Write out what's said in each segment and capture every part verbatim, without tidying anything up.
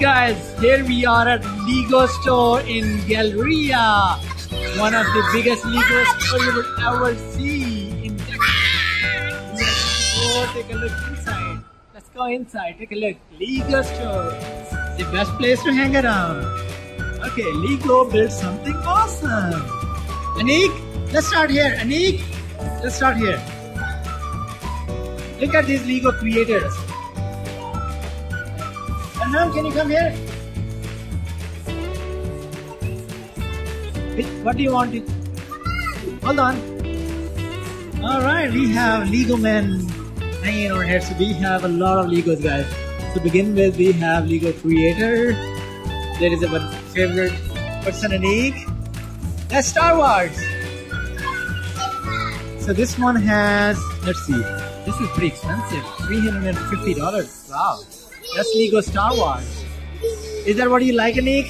right guys, here we are at Lego store in Galleria, one of the biggest Lego store you will ever see in Texas. Let's go take a look inside. Let's go inside, take a look. Lego store, it's the best place to hang around. Okay, Lego built something awesome. Aniq, let's start here. Aniq, let's start here. Look at these Lego creators. Now, can you come here? What do you want? Hold on. Alright, we have Lego men hanging over here. So we have a lot of Legos guys. To begin with, we have Lego Creator. There is our favorite person, Aniq. That's Star Wars. So this one has, let's see, this is pretty expensive. three hundred fifty dollars. Wow. That's Lego Star Wars. Is that what you like, Aniq?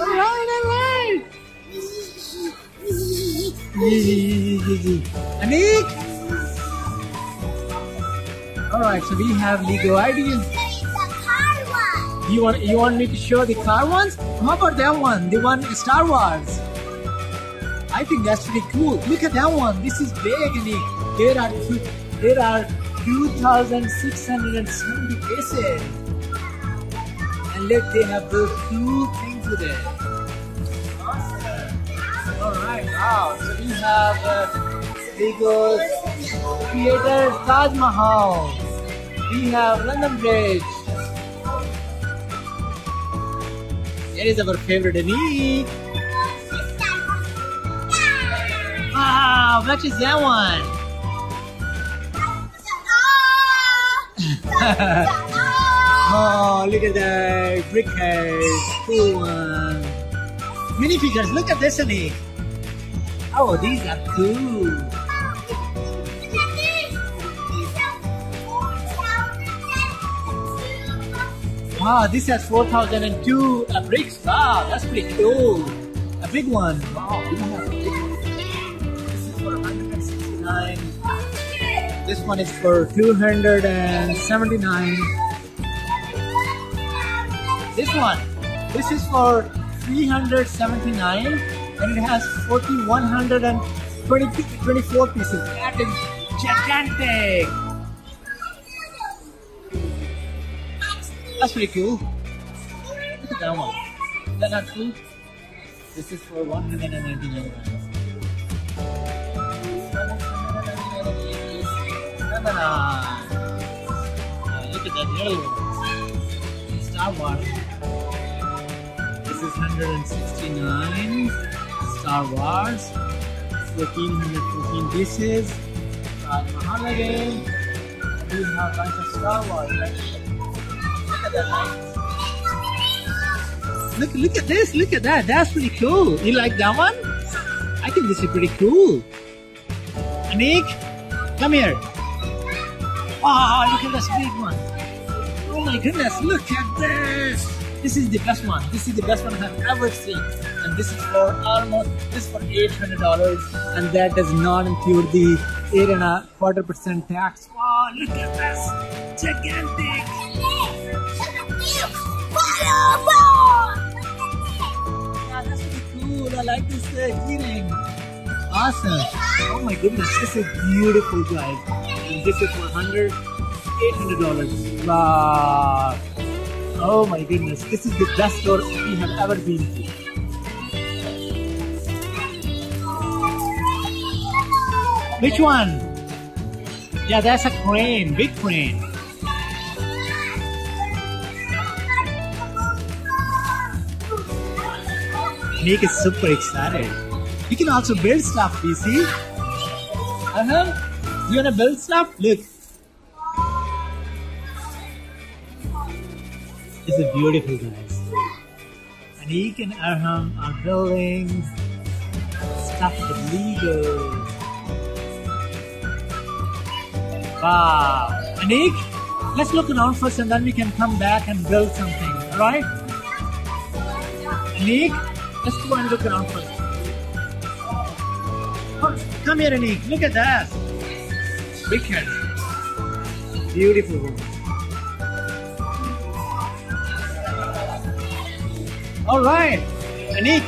Alright, alright! Aniq! Alright, so we have Lego Ideas. You want, you want me to show the car ones? How about that one? The one Star Wars. I think that's pretty cool. Look at that one. This is big, Aniq. There are two, there are two thousand six hundred seventy pieces, and look, they have those two things with it. Awesome. Alright, wow. So we have uh, Lego's Creator Taj Mahal. We have London Bridge. Here is our favorite Aniq. Wow, what is that one? Oh, look at that. Brickheads. Cool one. Minifigures. Look at this, Aniq. Oh, these are cool. Wow, this has four thousand two uh, bricks. Wow, that's pretty cool. A big one. Wow, we have a big one. This is for one hundred sixty-nine. This one is for two hundred seventy-nine. This one, this is for three hundred seventy-nine, and it has four thousand one hundred twenty-four pieces. That is gigantic. That's pretty cool. Look at that one. Is that not cool? This is for one hundred ninety-nine. Uh, look at that little one. Star Wars. This is one hundred sixty-nine. Star Wars. fourteen fourteen pieces. Taj Mahal again. We have a bunch of Star Wars. Right? Look at that light. Look, look at this. Look at that. That's pretty cool. You like that one? I think this is pretty cool. Aniq, come here. Wow, look at this big one. Oh my goodness, look at this. This is the best one. This is the best one I have ever seen. And this is for almost, this is for eight hundred dollars. And that does not include the eight and a quarter percent tax. Wow, look at this. Gigantic. Yeah, that's pretty cool. I like this uh, eating. Awesome. Oh my goodness, this is beautiful, guys. And this is one hundred, eight hundred dollars. Wow. Oh my goodness. This is the best store we have ever been to. Which one? Yeah, that's a crane. Big crane. Aniq is super excited. You can also build stuff, you see? Uh-huh. You wanna build stuff? Look. This is beautiful, guys. Aniq and Arham are building stuff with Lego. Wow. Aniq, let's look around first and then we can come back and build something. Alright? Aniq, let's go and look around first. Oh, come here, Aniq. Look at that. Brickhead. Beautiful. Alright, Aniq,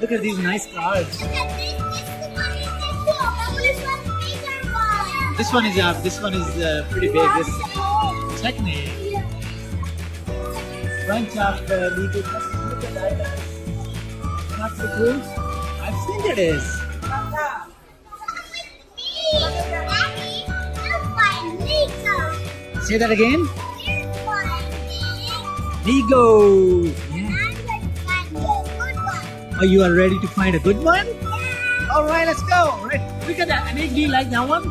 look at these nice cars. This one is up, this one is uh, pretty big. This technique. Bunch of uh, little customers. Not so cool. I think it is. Say that again. Lego! Yeah. Oh, you are ready to find a good one? Yeah. Alright, let's go! Right. Look at that. Aniq, do you like that one?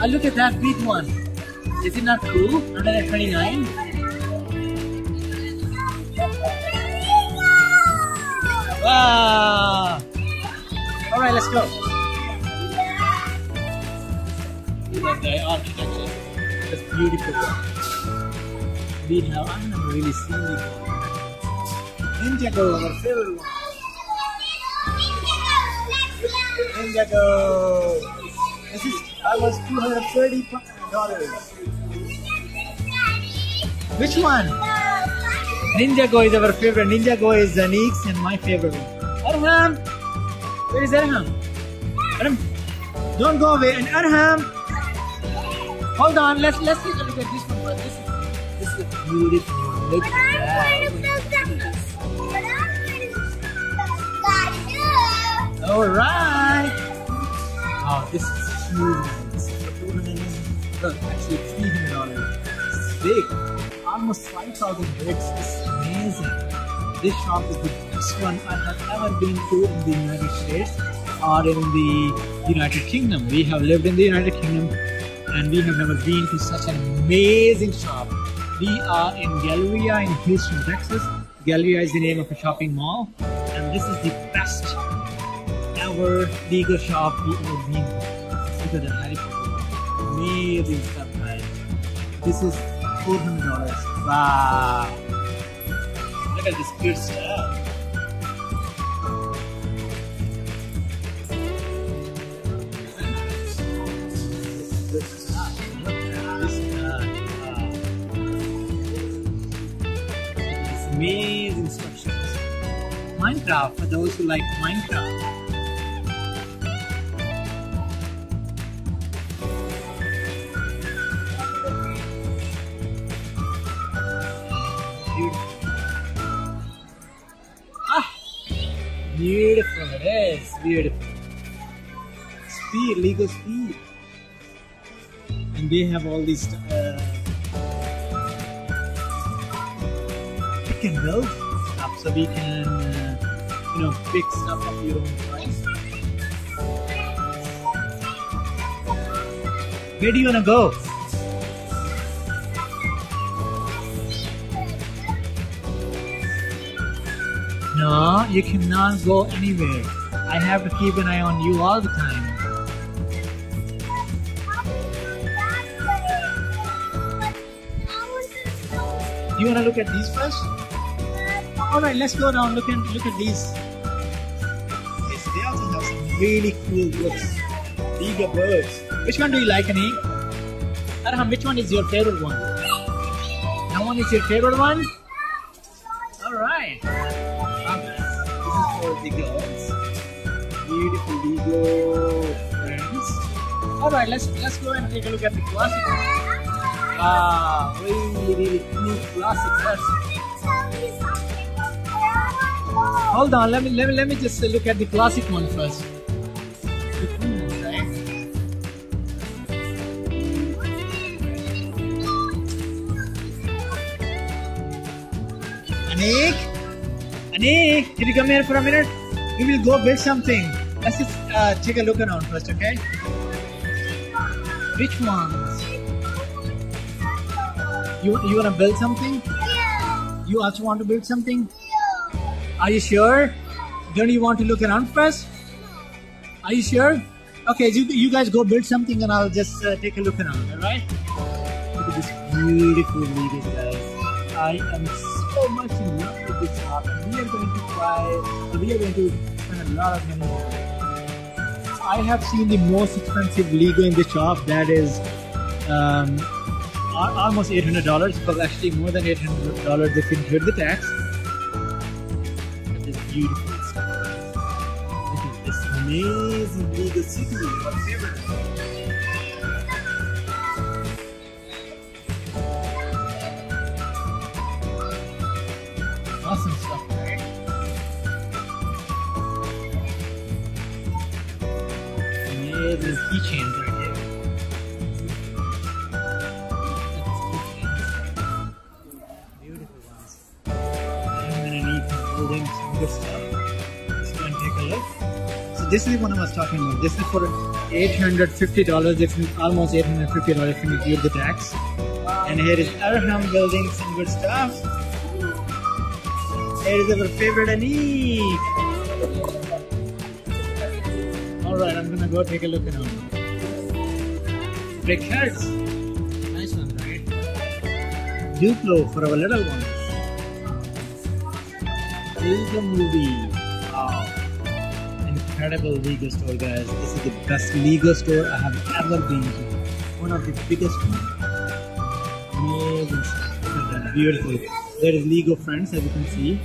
Oh, look at that big one. Is it not cool? one twenty-nine? Wow! Alright, let's go. The architecture. That's beautiful. We have, I haven't really seen it. Ninjago, our favorite one. Ninjago. This is, I was two hundred thirty dollars. Which one? Ninjago is our favorite. Ninjago is Aniq's and my favorite one. Arham! Where is Arham? Arham, don't go away. And Arham! Hold on, let's let's take a look at this one first. This is this is a beautiful one. Look at that. Alright. Oh, this is huge. This is two hundred ninety dollars. Look, actually three hundred dollars. It's big. Almost five thousand bricks. It's amazing. This shop is the best one I have ever been to in the United States or in the United Kingdom. We have lived in the United Kingdom, and we have never been to such an amazing shop. We are in Galleria in Houston, Texas. Galleria is the name of a shopping mall, and this is the best ever Lego shop we ever been to. Look at the Harry Potter. Amazing stuff, right? This is four hundred dollars. Wow! Look at this good stuff. Amazing structures. Minecraft, for those who like Minecraft. Beautiful. Ah, beautiful it is. Beautiful. Speed, Lego speed. And they have all these uh, can build stuff, so we can, uh, you know, pick stuff up your own choice. Where do you wanna go? No, you cannot go anywhere. I have to keep an eye on you all the time. You wanna look at these first? Alright, let's go down. Look and look at these. Yes, they also have some really cool books. Lego birds. Which one do you like, Aniq? Arham, which one is your favorite one? That one is your favorite one? Alright. This is for the girls. Beautiful Lego Friends. Alright, let's let's go and take a look at the classic one. Wow, really, really cool classic first. Hold on, let me let me let me just look at the classic one first. Aniq, Aniq, can you come here for a minute? We will go build something. Let's just uh, take a look around first, okay? Which ones? You, you want to build something? Yeah. You also want to build something? Yeah. Are you sure? Don't you want to look around first? Are you sure? Okay, you, you guys go build something and I'll just uh, take a look around, alright? Look at this beautiful Lego, guys. I am so much in love with this shop, and we are going to try, we are going to spend a lot of money. I have seen the most expensive Lego in the shop, that is um, almost eight hundred dollars, because actually more than eight hundred dollars if you include the tax. This beautiful stuff. Look at this amazing Lego city. My favorite. Awesome stuff, right? Amazing keychains right here. That's keychains. Beautiful ones. I'm gonna need some building some good stuff. Let's go and take a look. So this is the one I was talking about. This is for eight hundred fifty dollars, if almost eight hundred fifty dollars if you include the tax. And here is Arham building some good stuff. Here is our favorite Aniq. Alright, I'm gonna go take a look around. Brickheads. Nice one, right? Duplo for our little ones. Lego movie. Wow. Incredible Lego store, guys. This is the best Lego store I have ever been to. One of the biggest ones. Amazing stuff. Beautiful. There is Lego Friends, as you can see.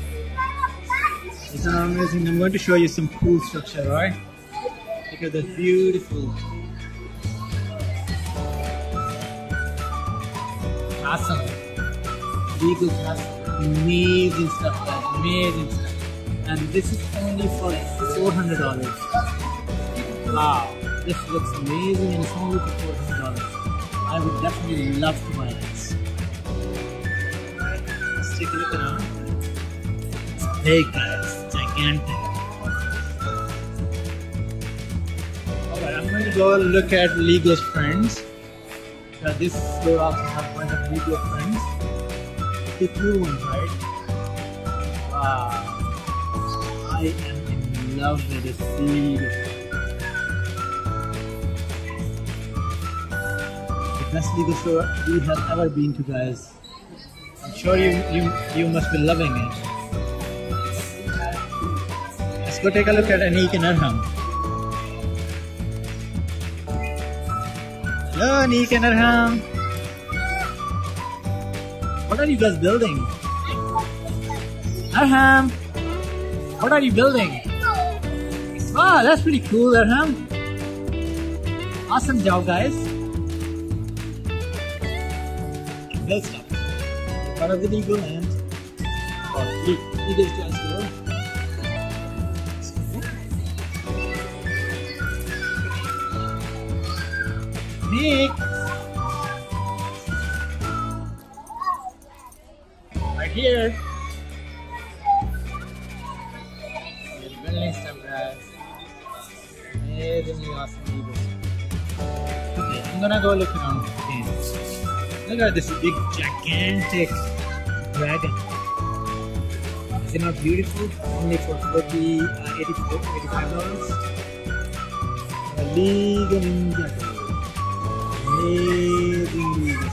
It's amazing. I'm going to show you some cool structure, right? Look at that beautiful. Awesome. Lego Classic. Amazing stuff, guys. Amazing stuff. And this is only for four hundred dollars. Wow. This looks amazing and it's only for four hundred dollars. I would definitely love to buy this. Take a look around. It's big, guys. Gigantic. Alright, I'm going to go look at Lego Friends. Now this store also has a bunch of Lego Friends. The blue one, right? Wow. I am in love with this Lego. The best Lego store we have ever been to, guys. I'm sure you, you you must be loving it. Let's go take a look at Aniq and Arham. Hello Aniq and Arham. What are you guys building? Arham, what are you building? Wow, that's pretty cool, Arham. Awesome job, guys. Build stuff. Part of the Lego land, or Lego's class world. Nick! Right here! We're building some grass. Amazingly awesome Lego. Okay, I'm gonna go look around again. Look at this big, gigantic dragon. Is it not beautiful? Only for forty, eighty-four, eighty-five dollars. A Lego Ninjago. Amazing Lego.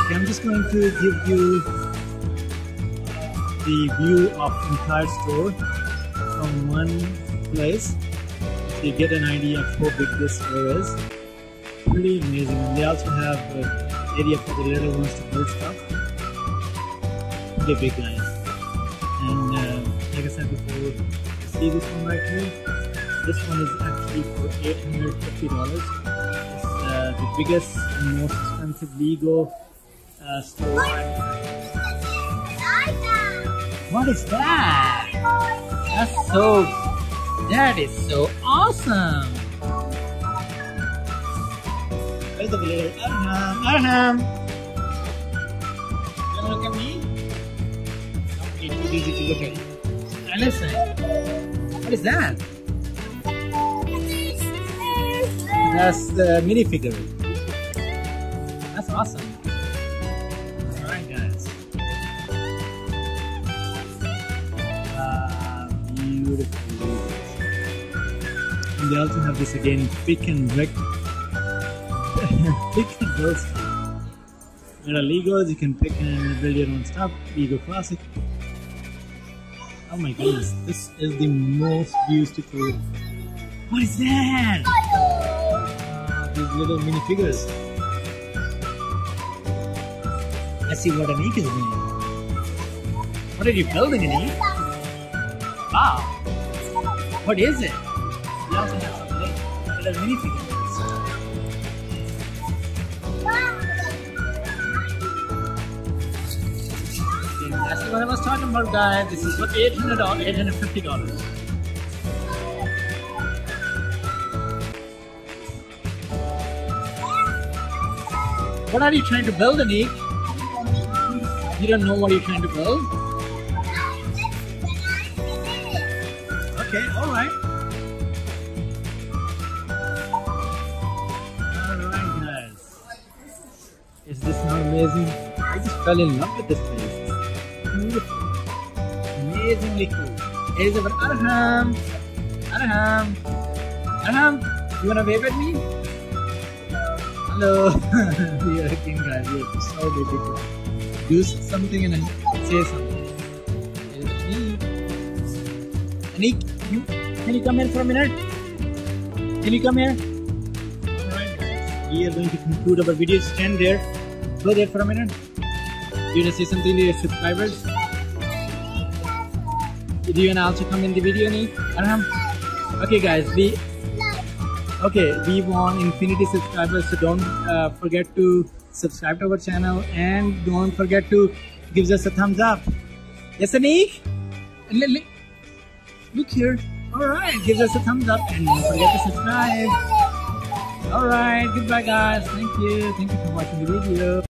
Okay, I'm just going to give you the view of the entire store from one place, so you get an idea of how big this store is. Pretty amazing. And they also have uh, area for the little ones to build stuff. Pretty big, guys. And uh, like I said before, you see this one right here? This one is actually for eight hundred fifty dollars. It's uh, the biggest and most expensive Lego uh, store. What is that? That's so... That is so awesome! The little Arham, Arham. You wanna look at me? It's too easy to look at. And listen, what is that? That's the minifigure. That's awesome. Alright, guys. Ah, beautiful. And they also have this again, pick and brick. Pick and build stuff. There are Legos, you can pick and build your own stuff. Lego Classic. Oh my goodness, this is the most beautiful. What is that? Uh, these little minifigures. Let's see what Aniq is doing. What are you building, Aniq? Wow. What is it? We also have some Lego. It has minifigures. That's what I was talking about, guys. This is for eight hundred dollars, eight hundred fifty dollars. What are you trying to build, Aniq? You don't know what you're trying to build? Okay, alright. Alright, guys. Is this not amazing? I just fell in love with this place. It's beautiful. Amazingly cool. Here's our Arham. Arham. Arham, you wanna wave at me? Hello, we are looking guys, you are so beautiful. Do something and say something. Aniq, Aniq, you, can you come here for a minute? Can you come here? Alright guys, we are going to conclude our video. Stand there, go there for a minute. Do you want to say something to your subscribers? Do you want to also come in the video, Aniq? Arham? Okay guys, we... Okay, we want infinity subscribers, so don't uh, forget to subscribe to our channel and don't forget to give us a thumbs up. Yes, Aniq? Look here. Alright, give us a thumbs up and don't forget to subscribe. Alright, goodbye guys. Thank you. Thank you for watching the video.